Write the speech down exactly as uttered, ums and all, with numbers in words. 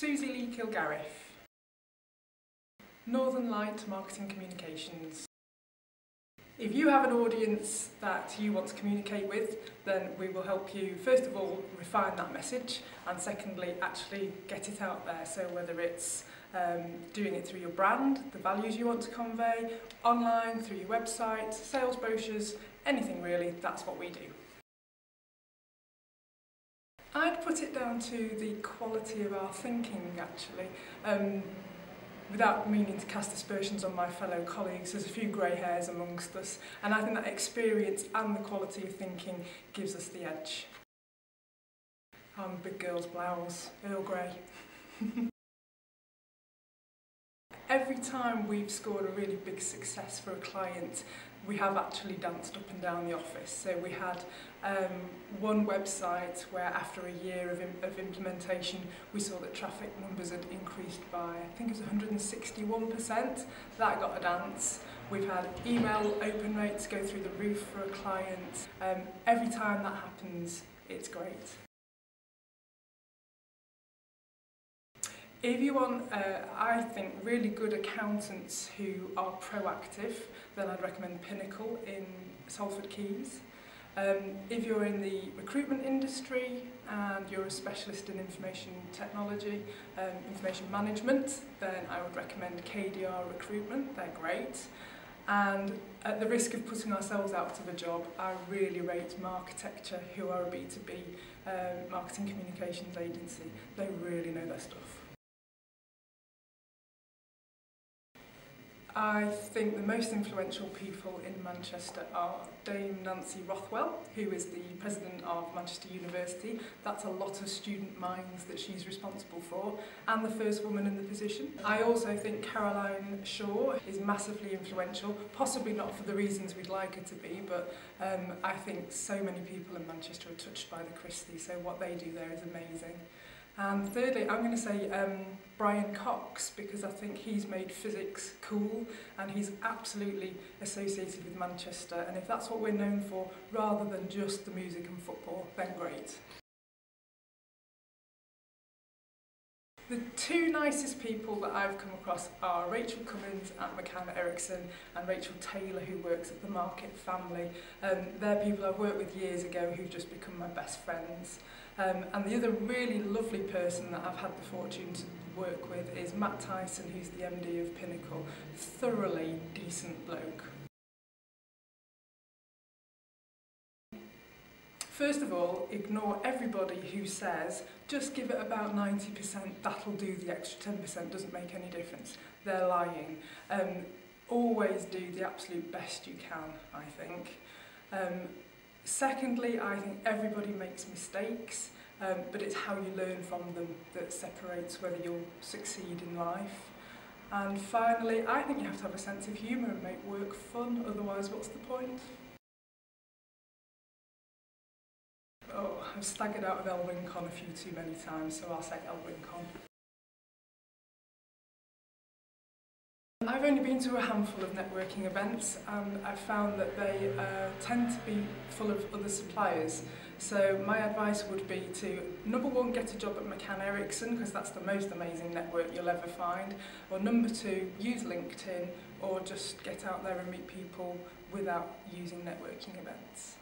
Susie Lee Kilgariff, Northern Light Marketing Communications. If you have an audience that you want to communicate with, then we will help you, first of all, refine that message, and secondly, actually get it out there. So whether it's um, doing it through your brand, the values you want to convey, online, through your website, sales brochures, anything really, that's what we do. I'd put it down to the quality of our thinking, actually. Um, Without meaning to cast aspersions on my fellow colleagues, there's a few grey hairs amongst us, and I think that experience and the quality of thinking gives us the edge. I'm a big girl's blouse, Earl Grey. Every time we've scored a really big success for a client, we have actually danced up and down the office. So we had um, one website where after a year of, im of implementation, we saw that traffic numbers had increased by, I think it was one hundred sixty-one percent. That got a dance. We've had email open rates go through the roof for a client. Um, every time that happens, it's great. If you want, uh, I think, really good accountants who are proactive, then I'd recommend Pinnacle in Salford Quays. Um, if you're in the recruitment industry and you're a specialist in information technology, um, information management, then I would recommend K D R Recruitment. They're great. And at the risk of putting ourselves out of a job, I really rate Markitecture, who are a B two B um, marketing communications agency. They really know their stuff. I think the most influential people in Manchester are Dame Nancy Rothwell, who is the president of Manchester University. That's a lot of student minds that she's responsible for, and the first woman in the position. I also think Caroline Shaw is massively influential, possibly not for the reasons we'd like her to be, but um, I think so many people in Manchester are touched by the Christie, so what they do there is amazing. And thirdly, I'm going to say um, Brian Cox, because I think he's made physics cool and he's absolutely associated with Manchester. And if that's what we're known for, rather than just the music and football, then great. The two nicest people that I've come across are Rachel Cummins at McCann Ericsson and Rachel Taylor, who works at the Market Family. Um, they're people I've worked with years ago who've just become my best friends. Um, and the other really lovely person that I've had the fortune to work with is Matt Tyson, who's the M D of Pinnacle. Thoroughly decent bloke. First of all, ignore everybody who says, just give it about ninety percent, that'll do, the extra ten percent doesn't make any difference. They're lying. Um, always do the absolute best you can, I think. Um, secondly, I think everybody makes mistakes, um, but it's how you learn from them that separates whether you'll succeed in life. And finally, I think you have to have a sense of humour and make work fun, otherwise what's the point? Oh, I've staggered out of ElwinCon a few too many times, so I'll say ElwinCon. I've only been to a handful of networking events, and I've found that they uh, tend to be full of other suppliers. So my advice would be to, number one, get a job at McCann Ericsson, because that's the most amazing network you'll ever find. Or number two, use LinkedIn, or just get out there and meet people without using networking events.